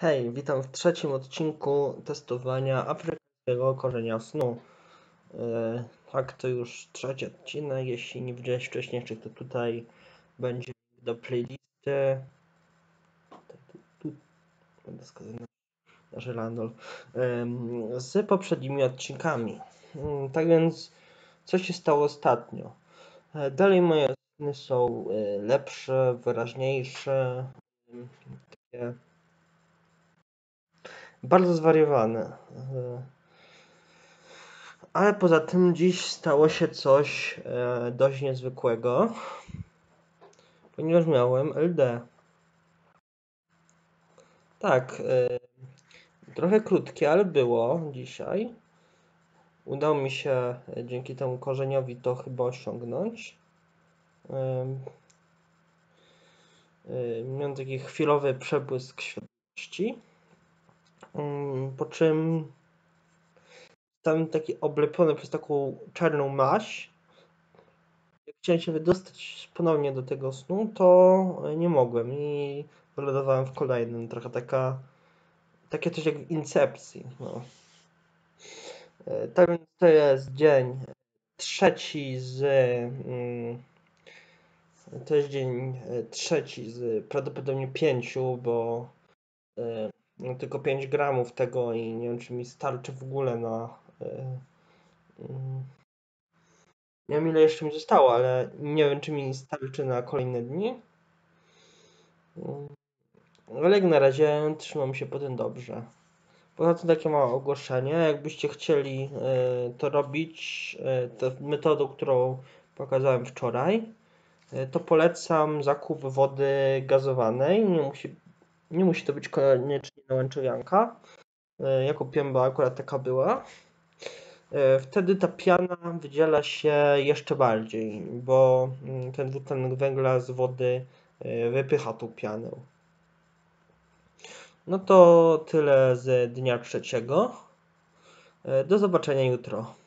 Hej, witam w trzecim odcinku testowania afrykańskiego korzenia snu. Tak, to już trzeci odcinek. Jeśli nie widziałeś wcześniejszych, to tutaj będzie do playlisty. Tu będę skazany na żelandol. Z poprzednimi odcinkami. Tak więc, co się stało ostatnio? Dalej moje sny są lepsze, wyraźniejsze. Takie bardzo zwariowane, ale poza tym dziś stało się coś dość niezwykłego, ponieważ miałem LD. Tak, trochę krótkie, ale było dzisiaj. Udało mi się dzięki temu korzeniowi to chyba osiągnąć. Miałem taki chwilowy przebłysk świadomości. Po czym zostałem taki oblepiony przez taką czarną maść. Jak chciałem się wydostać ponownie do tego snu, to nie mogłem i wylądowałem w kolejnym. Trochę takie coś jak w Incepcji. No. Tak więc to jest dzień trzeci z... To jest dzień trzeci z prawdopodobnie 5, bo... No, tylko 5 gramów tego i nie wiem, czy mi starczy w ogóle na... Nie wiem, ile jeszcze mi zostało, ale nie wiem, czy mi starczy na kolejne dni. Ale jak na razie trzymam się potem dobrze. Poza tym takie małe ogłoszenie. Jakbyście chcieli to robić, tę metodą, którą pokazałem wczoraj, to polecam zakup wody gazowanej. Nie musi to być koniecznie nałęczowianka. Ja kupiłem, bo akurat taka była. Wtedy ta piana wydziela się jeszcze bardziej, bo ten dwutlenek węgla z wody wypycha tą pianę. No to tyle z dnia trzeciego. Do zobaczenia jutro.